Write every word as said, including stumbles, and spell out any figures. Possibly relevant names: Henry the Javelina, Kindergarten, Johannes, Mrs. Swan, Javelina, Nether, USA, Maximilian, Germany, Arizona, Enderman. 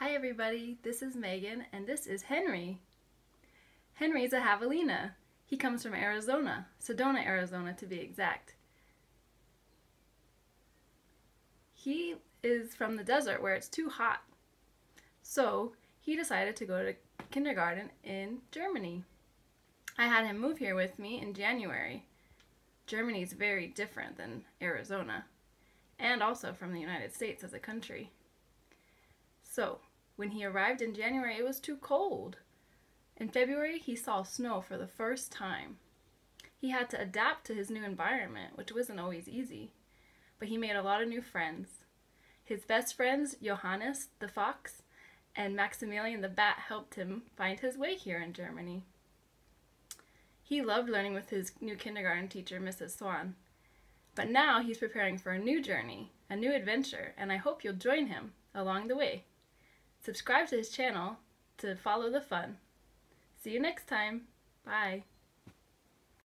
Hi everybody, this is Megan and this is Henry. Henry's a javelina. He comes from Arizona, Sedona, Arizona to be exact. He is from the desert where it's too hot. So he decided to go to kindergarten in Germany. I had him move here with me in January. Germany's very different than Arizona and also from the United States as a country. So, when he arrived in January, it was too cold. In February, he saw snow for the first time. He had to adapt to his new environment, which wasn't always easy, but he made a lot of new friends. His best friends, Johannes the fox and Maximilian the bat, helped him find his way here in Germany. He loved learning with his new kindergarten teacher, Missus Swan, but now he's preparing for a new journey, a new adventure, and I hope you'll join him along the way. Subscribe to his channel to follow the fun. See you next time. Bye.